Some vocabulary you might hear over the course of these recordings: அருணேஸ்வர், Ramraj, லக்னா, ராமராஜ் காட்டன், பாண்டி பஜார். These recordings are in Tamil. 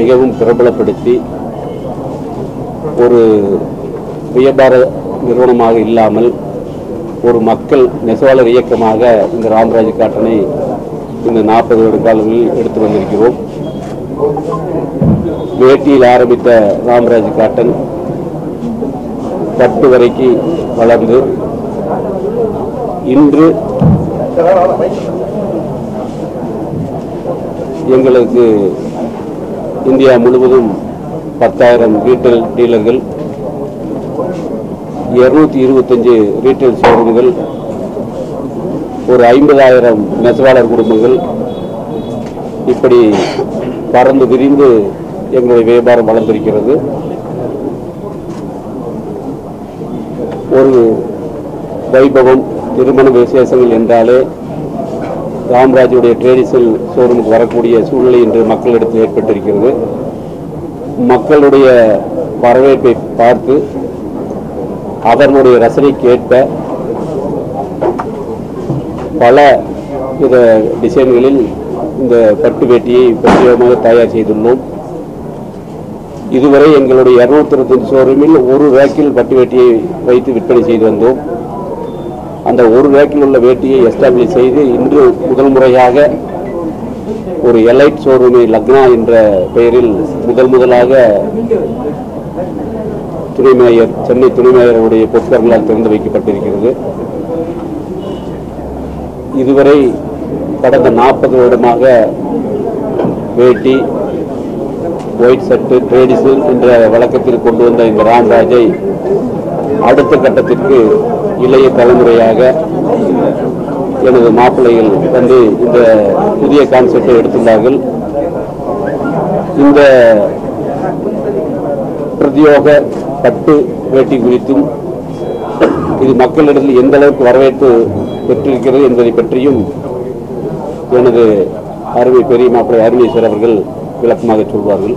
மிகவும் பிரபலப்படுத்தி ஒரு வியாபார நிறுவனமாக இல்லாமல் ஒரு மக்கள் நெசவாளர் இயக்கமாக இந்த ராமராஜ் காட்டனை இந்த 40 வருட காலங்களில் எடுத்து வந்திருக்கிறோம். வேட்டியில் ஆரம்பித்த ராமராஜ் காட்டன் பட்டு வரைக்கு வளர்ந்து இன்று எங்களுக்கு இந்தியா முழுவதும் 10,000 ரீட்டைல் டீலர்கள், 225 ரீட்டைல் ஷோரூம்கள், ஒரு 50,000 நெசவாளர் குடும்பங்கள், இப்படி பறந்து விரிந்து எங்களுடைய வியாபாரம் வளர்ந்திருக்கிறது. ஒரு வைபவம், திருமண விசேஷங்கள் என்றாலே ராமராஜுடைய ட்ரெடிஷனல் ஷோரூமுக்கு வரக்கூடிய சூழ்நிலை இன்று மக்களிடத்தில் ஏற்பட்டிருக்கிறது. மக்களுடைய வரவேற்பை பார்த்து அவர்களுடைய ரசனைக்கு ஏற்ப பல வித டிசைன்களில் இந்த பட்டு வேட்டியை பிரத்யேகமாக தயார் செய்துள்ளோம். இதுவரை எங்களுடைய 225 ஷோரூமில் ஒரு ரேக்கில் பட்டு வேட்டியை வைத்து விற்பனை செய்து வந்தோம். அந்த ஒரு ரேக்கில் உள்ள வேட்டியை எஸ்டாப்ளிஷ் செய்து இன்று முதல் முறையாக ஒரு எலைட் ஷோரூமை லக்னா என்ற பெயரில் முதலாக துணை மேயர், சென்னை துணை மேயருடைய பொறுப்பாளர்களால் திறந்து வைக்கப்பட்டிருக்கிறது. இதுவரை கடந்த 40 வருடமாக வேட்டி, ஒயிட் சட்டு, ட்ரெடிஷனல் என்ற வழக்கத்தில் கொண்டு வந்த இந்த ராமராஜை அடுத்த கட்டத்திற்கு இளைய தலைமுறையாக எனது மாப்பிள்ளைகள் வந்து இந்த புதிய கான்செப்டை எடுத்துள்ளார்கள். இந்த பிரத்யோக பட்டு வேட்டி குறித்தும் இது மக்களிடத்தில் எந்த அளவுக்கு வரவேற்பு பெற்றிருக்கிறது என்பதை பற்றியும் எனது அருமை பெரிய மாப்பிள்ளை அருணேஸ்வர் அவர்கள் விளக்கமாக சொல்வார்கள்.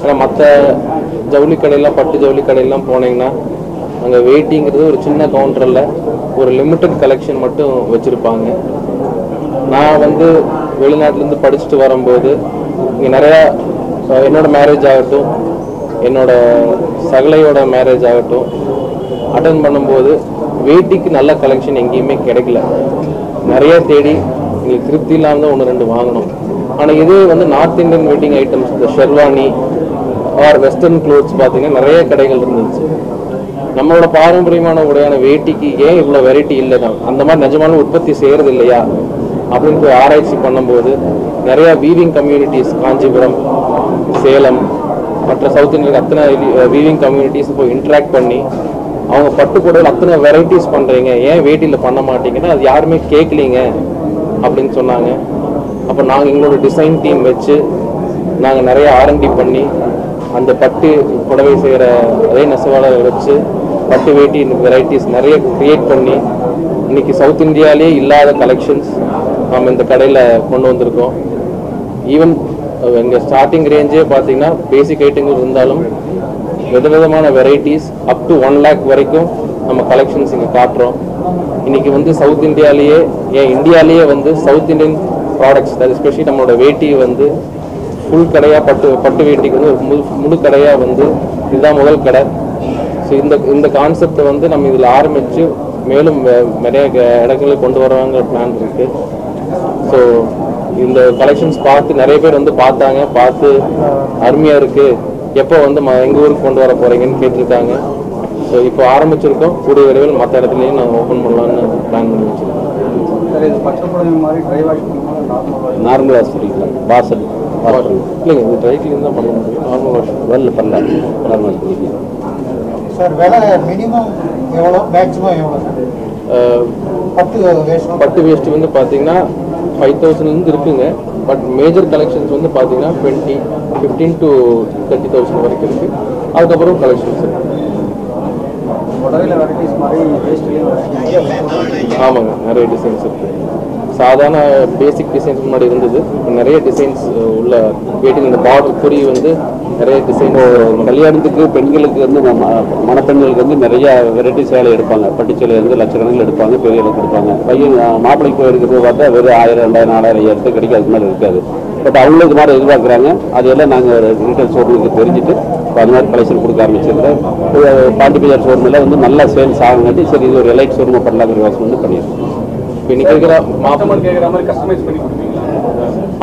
ஆனால் மற்ற ஜவுளி கடையெல்லாம், பட்டு ஜவுளி கடையெல்லாம் போனீங்கன்னா அங்கே வேட்டிங்கிறது ஒரு சின்ன கவுண்டரில் ஒரு லிமிட்டட் கலெக்ஷன் மட்டும் வச்சுருப்பாங்க. நான் வந்து வெளிநாட்டிலேருந்து படிச்சுட்டு வரும்போது இங்கே நிறையா என்னோடய மேரேஜ் ஆகட்டும், என்னோடய சகலையோட மேரேஜ் ஆகட்டும் அட்டன் பண்ணும்போது வேட்டிக்கு நல்ல கலெக்ஷன் எங்கேயுமே கிடைக்கல. நிறையா தேடி எங்களுக்கு திருப்தி இல்லாமல் 1-2 வாங்கணும். ஆனால் இது வந்து நார்த் இந்தியன் வேட்டிங் ஐட்டம்ஸ், இந்த ஷெர்வானி ஆர் வெஸ்டர்ன் க்ளோத்ஸ் பார்த்தீங்கன்னா நிறைய கடைகள் இருந்துச்சு. நம்மளோட பாரம்பரியமான உடையான வேட்டிக்கு ஏன் இவ்வளோ வெரைட்டி இல்லை, தான் அந்த மாதிரி நிஜமான உற்பத்தி செய்கிறது இல்லையா அப்படின்னு போய் ஆராய்ச்சி பண்ணும்போது நிறையா வீவிங் கம்யூனிட்டிஸ், காஞ்சிபுரம், சேலம், மற்ற சவுத் இந்தியாவுக்கு அத்தனை வீவிங் கம்யூனிட்டிஸ் போய் இன்ட்ராக்ட் பண்ணி அவங்க பட்டுக்கூடல அத்தனை வெரைட்டிஸ் பண்ணுறீங்க, ஏன் வேட்டியில் பண்ண மாட்டீங்கன்னா அது யாருமே கேட்கலீங்க அப்படின்னு சொன்னாங்க. அப்போ நாங்கள் எங்களோட டிசைன் டீம் வச்சு நாங்கள் நிறையா ஆர்என்டி பண்ணி அந்த பட்டு புடவை செய்கிற அதே நெசவாளரை வச்சு பட்டு வேட்டி வெரைட்டிஸ் நிறைய க்ரியேட் பண்ணி இன்றைக்கி சவுத் இந்தியாவிலே இல்லாத கலெக்ஷன்ஸ் நம்ம இந்த கடையில் கொண்டு வந்திருக்கோம். ஈவன் எங்கள் ஸ்டார்டிங் ரேஞ்சே பார்த்திங்கன்னா பேசிக் ஐட்டங்கள் இருந்தாலும் விதவிதமான வெரைட்டிஸ் அப் டு 1 lakh வரைக்கும் நம்ம கலெக்ஷன்ஸ் இங்கே காட்டுறோம். இன்றைக்கி வந்து சவுத் இந்தியாவிலேயே, ஏன் இந்தியாவிலேயே வந்து சவுத் இந்தியன் ப்ராடக்ட்ஸ், அது எஸ்பெஷலி நம்மளோட வேட்டி வந்து ஃபுல் கடையாக பட்டு வேட்டிக்கு வந்து ஒரு முழு கடையாக வந்து இதுதான் முதல் கடை. ஸோ இந்த கான்செப்டை வந்து நம்ம இதில் ஆரம்பித்து மேலும் நிறைய இடங்களில் கொண்டு வரவங்க பிளான் இருக்குது. ஸோ இந்த கலெக்ஷன்ஸ் பார்த்து நிறைய பேர் வந்து பார்த்தாங்க, பார்த்து அருமையாக இருக்குது, எப்போ வந்து எங்கள் ஊருக்கு கொண்டு வர போகிறீங்கன்னு கேட்டிருக்காங்க. ஸோ இப்போ ஆரம்பிச்சிருக்கோம், கூடிய விரைவில் மற்ற இடத்துலையும் நாங்கள் ஓப்பன் பண்ணலான்னு பிளான் பண்ணி வச்சுருக்கோம். நார்மலாக சொல்லிக்கலாம், வாசல் இல்லைங்க, இது ட்ரை கிளீன் தான் பண்ண முடியும், நார்மல் வாஷ் வெல்ல பண்ணலாம், நார்மல் கிளீன். சார் விலை மினிமம் எவ்வளோ, மேக்ஸிமம் எவ்வளோ? பட்டு வேஷ்டி வந்து பார்த்தீங்கன்னா 5,000 but major collections வந்து பாத்தீங்கன்னா 15 to 30,000 வரைக்கும் இருக்கு. அதுக்கப்புறம் collections. உடலையில varieties மாதிரி வேஸ்ட்லயே ஆமாங்க நிறைய டிசைன்ஸ் இருக்கு. சாதாரண பேசிக் டிசைன்ஸ் முன்னாடி இருந்தது நிறைய டிசைன்ஸ் உள்ள கேட்டில் இந்த பார்டர் குறி வந்து நிறைய டிசைன் கல்யாணத்துக்கு பெண்களுக்கு வந்து மணப்பெண்களுக்கு வந்து நிறைய வெரைட்டி சேலை எடுப்பாங்க பட்டுச்சேலையிலேருந்து லட்சக்கணக்கில் எடுப்பாங்க பெரிய அளவுக்கு எடுப்பாங்க பையன் மாப்பிள்ளைக்கு போயிருக்கிறது பார்த்தா வெறும் 1000, 2000, 4000 கிடைக்கும் அது மாதிரி இருக்காது பட் அவங்களுக்கு மாதிரி எதிர்பார்க்குறாங்க அதையெல்லாம் நாங்கள் ரீட்டைல் ஷோரூமுக்கு தெரிஞ்சுட்டு அது மாதிரி கலெக்ஷன் கொடுக்க ஆரம்பிச்சிருக்கிறேன் பாண்டி பஜார் ஷோரூமில் வந்து நல்லா சேல்ஸ் ஆகுங்காட்டி சரி இது ஒரு எலைட் ஷோரூமை பண்ணலாங்கிற யோசனை வந்து பண்ணியிருக்கோம் இன்னைக்கு கேட்குற மாப்பிள்ளைக்கு கேட்குற மாதிரி கஸ்டமைஸ் பண்ணி கொடுப்பீங்களா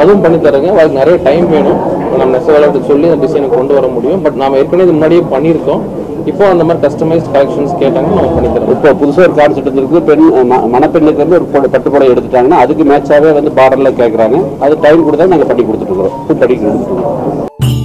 அதுவும் பண்ணி தரங்க அதுக்கு நிறைய டைம் வேணும் நம்ம நெசவாளர்கிட்ட சொல்லி அந்த டிசைனை கொண்டு வர முடியும் பட் நாம் ஏற்கனவே இது முன்னாடியே பண்ணியிருக்கோம் இப்போ அந்த மாதிரி கஸ்டமைஸ் கலெக்ஷன்ஸ் கேட்டாங்கன்னா நம்ம பண்ணி தரோம் இப்போ புதுசாக ஒரு கான்செப்ட் வந்துருக்கு பெண் மணப்பெண்ணுக்கு வந்து ஒரு பட்டுப்புடவை எடுத்துட்டாங்கன்னா அதுக்கு மேட்சாகவே வந்து பார்டரில் கேட்குறாங்க அது டைம் கொடுத்தா நாங்கள் பண்ணி கொடுத்துட்டு இருக்கிறோம்